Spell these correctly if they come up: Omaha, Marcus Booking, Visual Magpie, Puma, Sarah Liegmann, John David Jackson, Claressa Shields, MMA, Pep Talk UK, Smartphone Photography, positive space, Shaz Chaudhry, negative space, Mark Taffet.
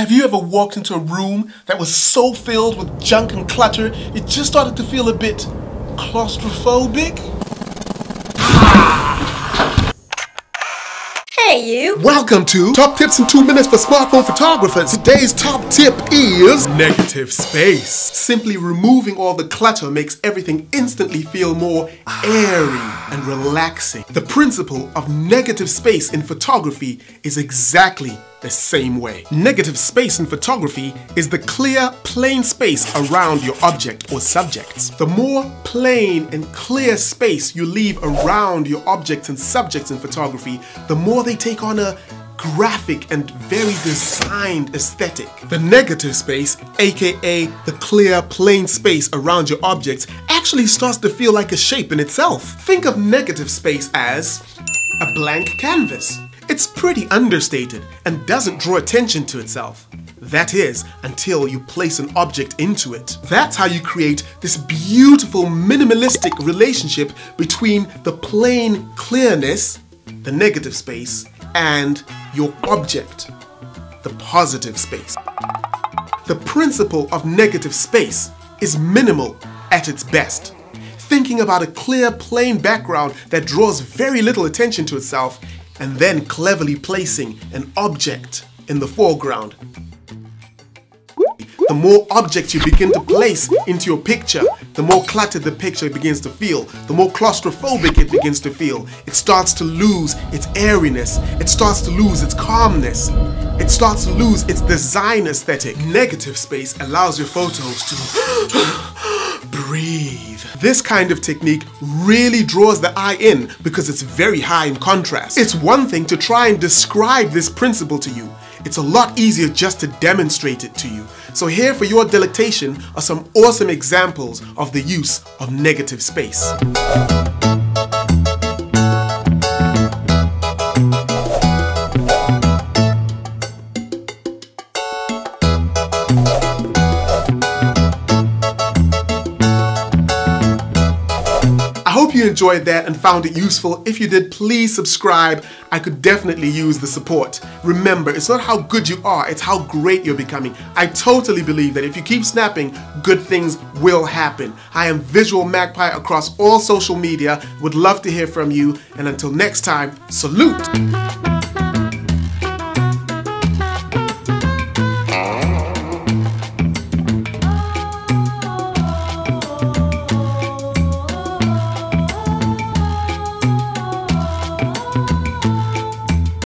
Have you ever walked into a room that was so filled with junk and clutter, it just started to feel a bit claustrophobic? Hey you! Welcome to Top Tips in 2 Minutes for Smartphone Photographers. Today's top tip is negative space. Simply removing all the clutter makes everything instantly feel more airy and relaxing. The principle of negative space in photography is exactly the same way. Negative space in photography is the clear, plain space around your object or subjects. The more plain and clear space you leave around your objects and subjects in photography, the more they take on a graphic and very designed aesthetic. The negative space, aka the clear, plain space around your objects, actually starts to feel like a shape in itself. Think of negative space as a blank canvas. It's pretty understated and doesn't draw attention to itself. That is, until you place an object into it. That's how you create this beautiful minimalistic relationship between the plain clearness, the negative space, and your object, the positive space. The principle of negative space is minimal at its best. Thinking about a clear, plain background that draws very little attention to itself, and then cleverly placing an object in the foreground. The more objects you begin to place into your picture, the more cluttered the picture begins to feel, the more claustrophobic it begins to feel. It starts to lose its airiness, it starts to lose its calmness, it starts to lose its design aesthetic. Negative space allows your photos to breathe. This kind of technique really draws the eye in because it's very high in contrast. It's one thing to try and describe this principle to you. It's a lot easier just to demonstrate it to you. So here for your delectation are some awesome examples of the use of negative space. I hope you enjoyed that and found it useful. If you did, please subscribe. I could definitely use the support. Remember, it's not how good you are, it's how great you're becoming. I totally believe that if you keep snapping, good things will happen. I am Visual Magpie across all social media. Would love to hear from you. And until next time, salute!